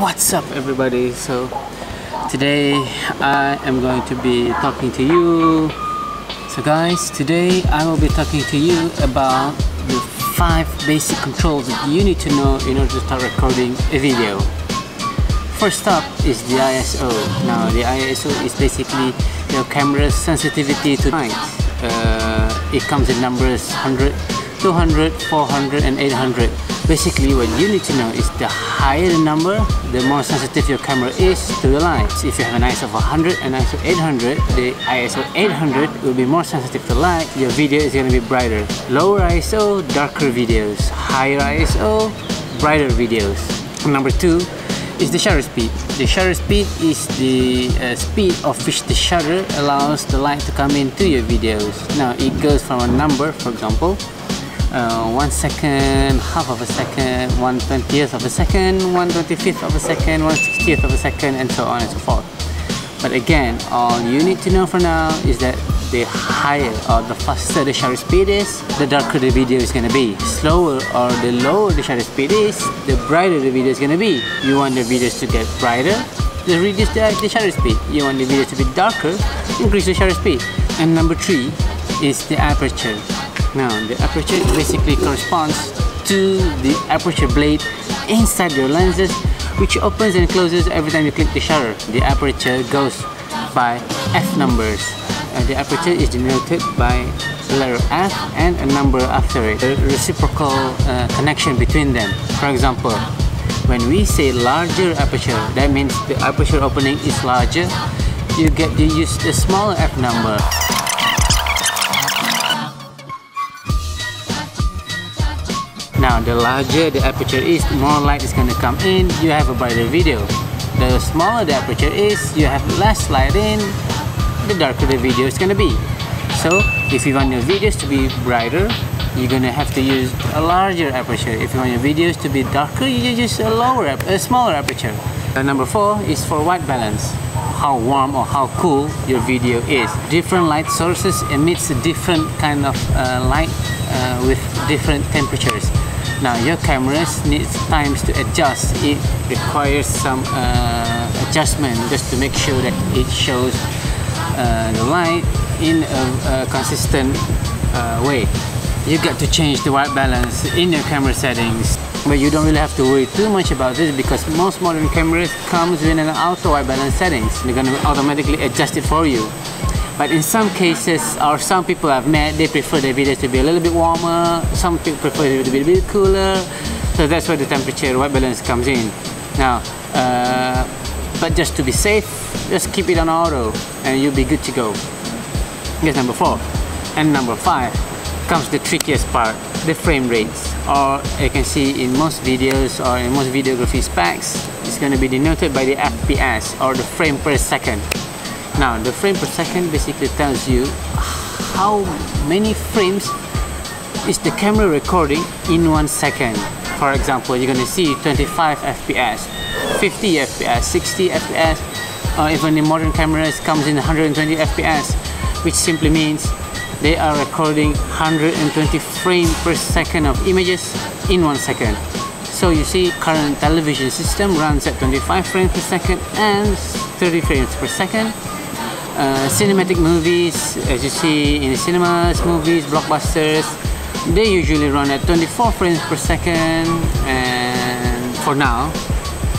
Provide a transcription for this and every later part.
What's up, everybody? So today I am going to be talking to you. So guys, today I will be talking to you about the 5 basic controls that you need to know in order to start recording a video. First up is the ISO. Now the ISO is basically your camera's sensitivity to light. It comes in numbers 100, 200, 400 and 800. Basically what you need to know is the higher the number, the more sensitive your camera is to the lights. If you have an ISO of 100 and ISO 800, the ISO 800 will be more sensitive to light. Your video is going to be brighter. Lower ISO, darker videos. Higher ISO, brighter videos. Number 2 is the shutter speed. The shutter speed is the speed of which the shutter allows the light to come into your videos. Now it goes from a number, for example, 1 second, half of a second, 1/20th of a second, 1/25th of a second, 1/60th of a second, and so on and so forth. But again, all you need to know for now is that the higher or the faster the shutter speed is, the darker the video is going to be. Slower or the lower the shutter speed is, the brighter the video is going to be. You want the videos to get brighter, then reduce the shutter speed. You want the videos to be darker, increase the shutter speed. And number 3 is the aperture. Now, the aperture basically corresponds to the aperture blade inside your lenses, which opens and closes every time you click the shutter. The aperture goes by F numbers. The aperture is denoted by the letter F and a number after it, a reciprocal connection between them. For example, when we say larger aperture, that means the aperture opening is larger. You use the smaller F number. Now, the larger the aperture is, the more light is going to come in, you have a brighter video. The smaller the aperture is, you have less light in, the darker the video is going to be. So, if you want your videos to be brighter, you're going to have to use a larger aperture. If you want your videos to be darker, you use a smaller aperture. And number 4 is for white balance. How warm or how cool your video is. Different light sources emits a different kind of light with different temperatures. Now your cameras need times to adjust. It requires some adjustment just to make sure that it shows the light in a consistent way. You got to change the white balance in your camera settings. But you don't really have to worry too much about this because most modern cameras comes with an auto white balance settings. They're gonna automatically adjust it for you. But in some cases, or some people I've met, they prefer their videos to be a little bit warmer, some people prefer it to be a bit cooler, so that's where the temperature white balance comes in. Now, but just to be safe, just keep it on auto and you'll be good to go. Here's number 4. And number 5 comes the trickiest part, the frame rates. Or you can see in most videos or in most videography specs, it's going to be denoted by the FPS or the frame per second. Now, the frame per second basically tells you how many frames is the camera recording in 1 second. For example, you're going to see 25 FPS, 50 FPS, 60 FPS, or even in modern cameras comes in 120 FPS, which simply means they are recording 120 frames per second of images in 1 second. So you see, current television system runs at 25 frames per second and 30 frames per second. Cinematic movies, as you see in cinemas, movies, blockbusters, they usually run at 24 frames per second. And for now,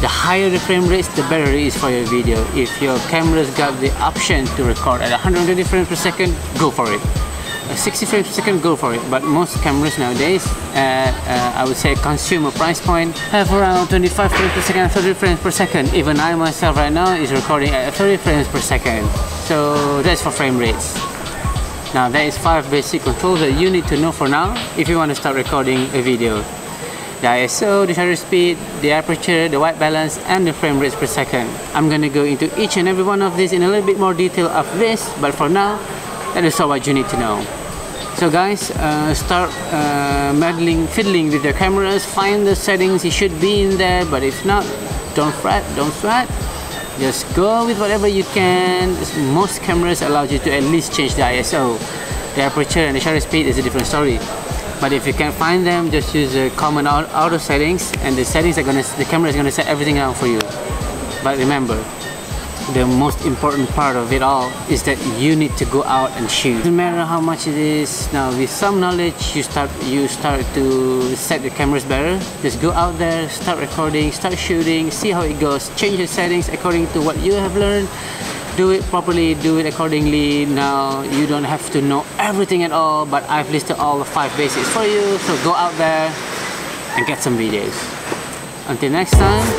the higher the frame rates, the better it is for your video. If your camera's got the option to record at 120 frames per second, go for it. 60 frames per second, go for it. But most cameras nowadays, I would say consumer price point, have around 25 frames per second, 30 frames per second. Even I myself right now is recording at 30 frames per second. So that's for frame rates. Now that is 5 basic controls that you need to know for now if you want to start recording a video. The ISO, the shutter speed, the aperture, the white balance, and the frame rates per second. I'm gonna go into each and every one of these in a little bit more detail of this, but for now, that is all what you need to know. So guys, start fiddling with your cameras, find the settings, it should be in there, but if not, don't fret. Just go with whatever you can. Most cameras allow you to at least change the ISO. The aperture and the shutter speed is a different story. But if you can't find them, just use the common auto settings, and the settings are gonna, the camera is gonna set everything out for you. But remember, the most important part of it all is that you need to go out and shoot. Doesn't matter how much it is. Now, with some knowledge, you start to set your cameras better. Just go out there, start recording, start shooting, see how it goes. Change your settings according to what you have learned. Do it properly, do it accordingly. Now, you don't have to know everything at all, but I've listed all the 5 basics for you, so go out there and get some videos. Until next time,